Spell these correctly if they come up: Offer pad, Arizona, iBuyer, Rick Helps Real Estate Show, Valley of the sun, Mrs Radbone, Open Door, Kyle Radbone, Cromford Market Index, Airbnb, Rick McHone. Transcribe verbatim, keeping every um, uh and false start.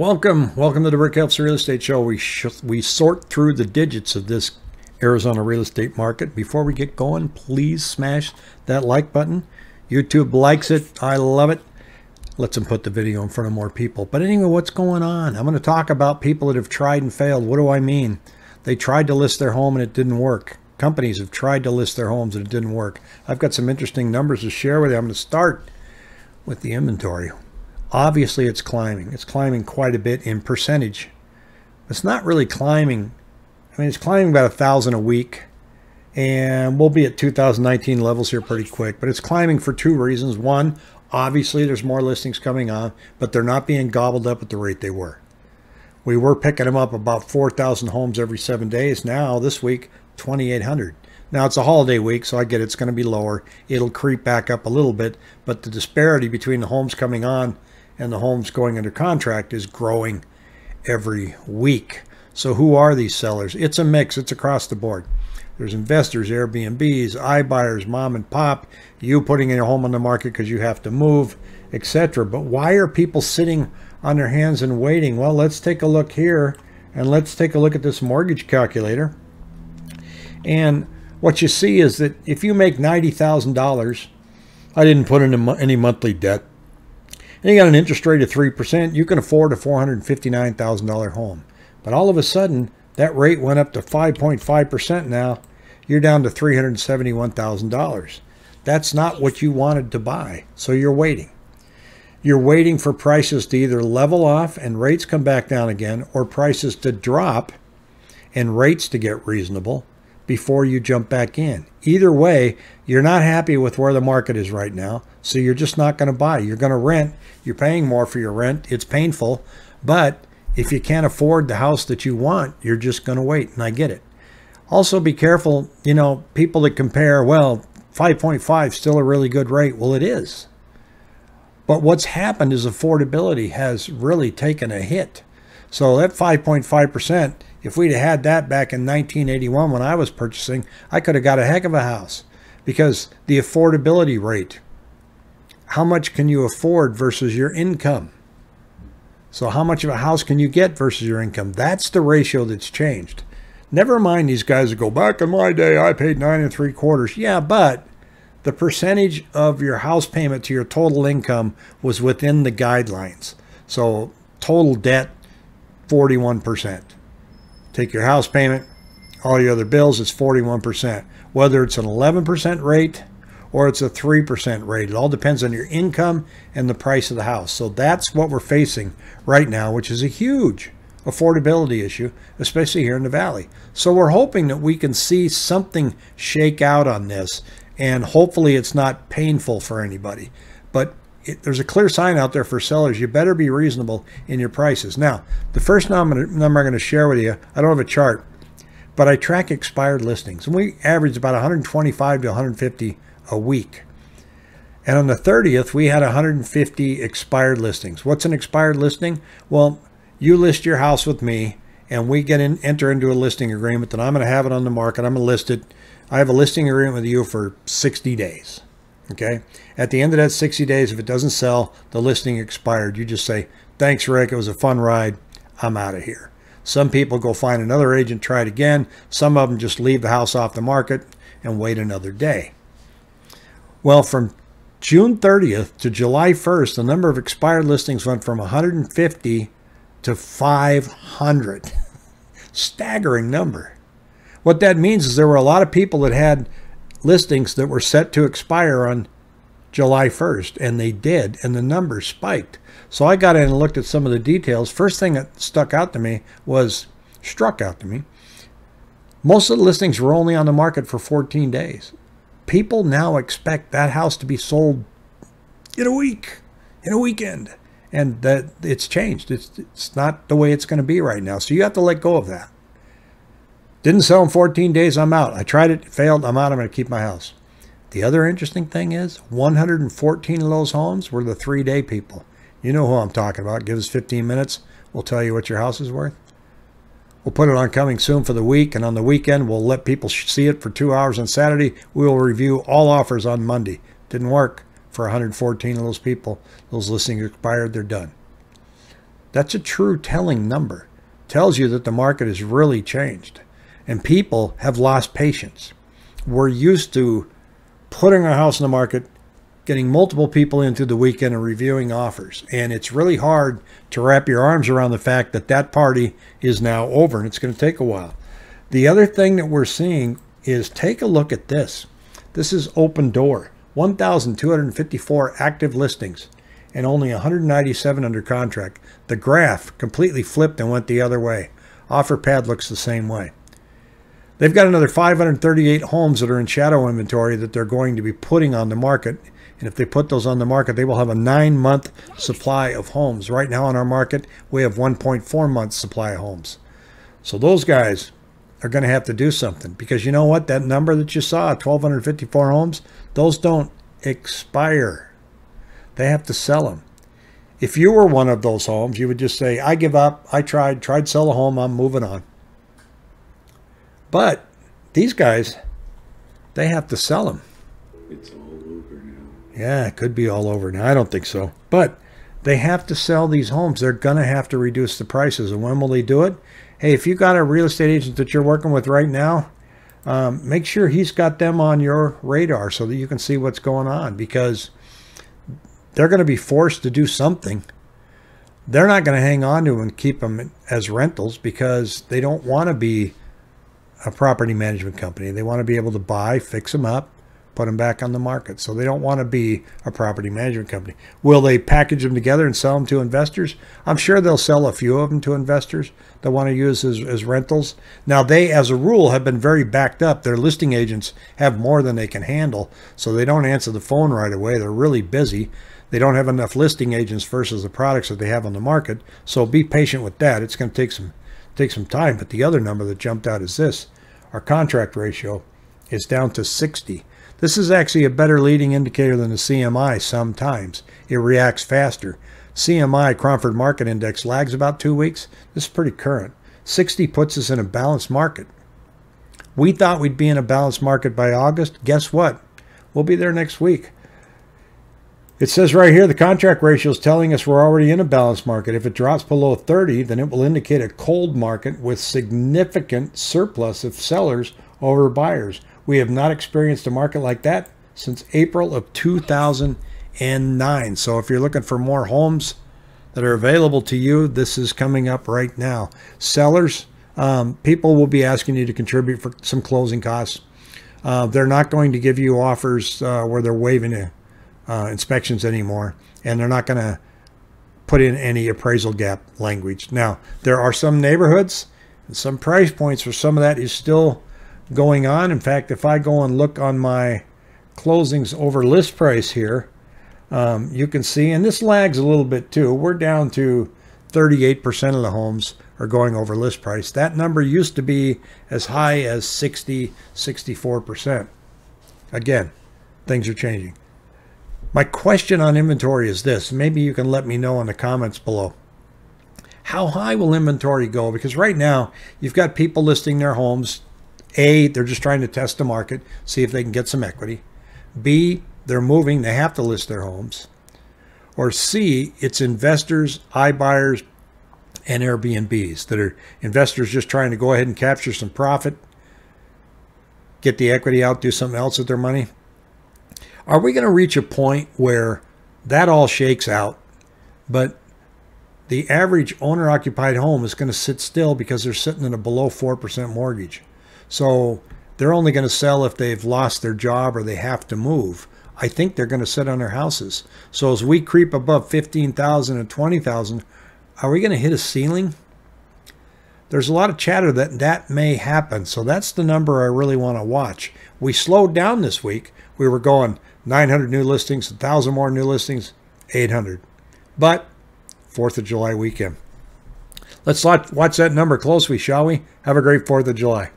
Welcome, welcome to the Rick Helps Real Estate Show. We sh we sort through the digits of this Arizona real estate market. Before we get going, please smash that like button. YouTube likes it. I love it. Let's them put the video in front of more people. But anyway, what's going on? I'm going to talk about people that have tried and failed. What do I mean? They tried to list their home and it didn't work. Companies have tried to list their homes and it didn't work. I've got some interesting numbers to share with you. I'm going to start with the inventory. Obviously, it's climbing. It's climbing quite a bit in percentage. It's not really climbing. I mean, it's climbing about one thousand a week. And we'll be at two thousand nineteen levels here pretty quick. But it's climbing for two reasons. One, obviously, there's more listings coming on, but they're not being gobbled up at the rate they were. We were picking them up about four thousand homes every seven days. Now, this week, twenty-eight hundred. Now, it's a holiday week, so I get it's going to be lower. It'll creep back up a little bit. But the disparity between the homes coming on and the homes going under contract is growing every week. So who are these sellers? It's a mix. It's across the board. There's investors, Airbnbs, iBuyers, mom and pop, you putting your home on the market because you have to move, et cetera. But why are people sitting on their hands and waiting? Well, let's take a look here, and let's take a look at this mortgage calculator. And what you see is that if you make ninety thousand dollars, I didn't put in any monthly debt, and you got an interest rate of three percent, you can afford a four hundred fifty-nine thousand dollar home. But all of a sudden, that rate went up to five point five percent now. You're down to three hundred seventy-one thousand dollars. That's not what you wanted to buy, so you're waiting. You're waiting for prices to either level off and rates come back down again, or prices to drop and rates to get reasonable before you jump back in. Either way, you're not happy with where the market is right now, so you're just not going to buy. You're going to rent. You're paying more for your rent. It's painful, but if you can't afford the house that you want, you're just going to wait, and I get it. Also, be careful, you know, people that compare, well, five point five is still a really good rate. Well, it is. But what's happened is affordability has really taken a hit. So that five point five percent, if we'd have had that back in nineteen eighty-one when I was purchasing, I could have got a heck of a house, because the affordability rate, how much can you afford versus your income? So how much of a house can you get versus your income? That's the ratio that's changed. Never mind these guys that go, back in my day, I paid nine and three quarters. Yeah, but the percentage of your house payment to your total income was within the guidelines. So total debt, forty-one percent. Take your house payment, all your other bills, it's forty-one percent. Whether it's an eleven percent rate or it's a three percent rate. It all depends on your income and the price of the house. So that's what we're facing right now, which is a huge affordability issue, especially here in the Valley. So we're hoping that we can see something shake out on this, and hopefully it's not painful for anybody. But it, there's a clear sign out there for sellers. You better be reasonable in your prices. Now, the first number, number I'm going to share with you, I don't have a chart, but I track expired listings. And we average about one hundred twenty-five to one hundred fifty a week. And on the thirtieth, we had one hundred fifty expired listings. What's an expired listing? Well, you list your house with me, and we get in, enter into a listing agreement that I'm going to have it on the market. I'm going to list it. I have a listing agreement with you for sixty days. Okay. At the end of that sixty days, if it doesn't sell, the listing expired. You just say, thanks, Rick. It was a fun ride. I'm out of here. Some people go find another agent, try it again. Some of them just leave the house off the market and wait another day. Well, from June thirtieth to July first, the number of expired listings went from one hundred fifty to five hundred. Staggering number. What that means is there were a lot of people that had listings that were set to expire on July first, and they did, and the numbers spiked. So I got in and looked at some of the details. First thing that stuck out to me was, struck out to me, most of the listings were only on the market for fourteen days. People now expect that house to be sold in a week, in a weekend. And that it's changed. It's, it's not the way it's going to be right now. So you have to let go of that. Didn't sell in fourteen days. I'm out. I tried it. Failed. I'm out. I'm going to keep my house. The other interesting thing is one hundred fourteen of those homes were the three-day people. You know who I'm talking about. Give us fifteen minutes. We'll tell you what your house is worth. We'll put it on coming soon for the week, and on the weekend, we'll let people see it for two hours on Saturday. We will review all offers on Monday. Didn't work for one hundred fourteen of those people. Those listings expired. They're done. That's a true telling number. Tells you that the market has really changed and people have lost patience. We're used to putting our house in the market, getting multiple people into the weekend and reviewing offers. And it's really hard to wrap your arms around the fact that that party is now over, and it's going to take a while. The other thing that we're seeing is, take a look at this. This is Open Door, one thousand two hundred fifty-four active listings and only one hundred ninety-seven under contract. The graph completely flipped and went the other way. Offer pad looks the same way. They've got another five hundred thirty-eight homes that are in shadow inventory that they're going to be putting on the market. And if they put those on the market, they will have a nine-month supply of homes. Right now in our market, we have one point four months supply of homes. So those guys are going to have to do something, because you know what? That number that you saw, one thousand two hundred fifty-four homes, those don't expire. They have to sell them. If you were one of those homes, you would just say, I give up. I tried, tried to sell a home. I'm moving on. But these guys, they have to sell them. It's all over now. Yeah, it could be all over now. I don't think so. But they have to sell these homes. They're going to have to reduce the prices. And when will they do it? Hey, if you've got a real estate agent that you're working with right now, um, make sure he's got them on your radar so that you can see what's going on, because they're going to be forced to do something. They're not going to hang on to them and keep them as rentals, because they don't want to be a property management company. They want to be able to buy, fix them up, put them back on the market. So they don't want to be a property management company. Will they package them together and sell them to investors? I'm sure they'll sell a few of them to investors that want to use as, as rentals. Now, they, as a rule, have been very backed up. Their listing agents have more than they can handle, so they don't answer the phone right away. They're really busy. They don't have enough listing agents versus the products that they have on the market. So be patient with that. It's going to take some Take some time. But the other number that jumped out is this. Our contract ratio is down to sixty. This is actually a better leading indicator than the C M I sometimes. It reacts faster. C M I, Cromford Market Index, lags about two weeks. This is pretty current. sixty puts us in a balanced market. We thought we'd be in a balanced market by August. Guess what? We'll be there next week. It says right here, the contract ratio is telling us we're already in a balanced market. If it drops below thirty, then it will indicate a cold market with significant surplus of sellers over buyers. We have not experienced a market like that since April of two thousand nine. So if you're looking for more homes that are available to you, this is coming up right now. Sellers, um, people will be asking you to contribute for some closing costs. Uh, they're not going to give you offers uh, where they're waiving you. Uh, inspections anymore, and they're not going to put in any appraisal gap language. Now, there are some neighborhoods and some price points where some of that is still going on. In fact, if I go and look on my closings over list price here, um, you can see, and this lags a little bit too, we're down to thirty-eight percent of the homes are going over list price. That number used to be as high as sixty, sixty-four percent. Again, things are changing. My question on inventory is this. Maybe you can let me know in the comments below. How high will inventory go? Because right now, you've got people listing their homes. A, they're just trying to test the market, see if they can get some equity. B, they're moving. They have to list their homes. Or C, it's investors, iBuyers, and Airbnbs that are investors just trying to go ahead and capture some profit, get the equity out, do something else with their money. Are we going to reach a point where that all shakes out, but the average owner-occupied home is going to sit still because they're sitting in a below four percent mortgage? So they're only going to sell if they've lost their job or they have to move. I think they're going to sit on their houses. So as we creep above fifteen thousand and twenty thousand, are we going to hit a ceiling? There's a lot of chatter that that may happen. So that's the number I really want to watch. We slowed down this week. We were going nine hundred new listings, one thousand more new listings, eight hundred. But fourth of July weekend. Let's watch that number closely, shall we? Have a great fourth of July.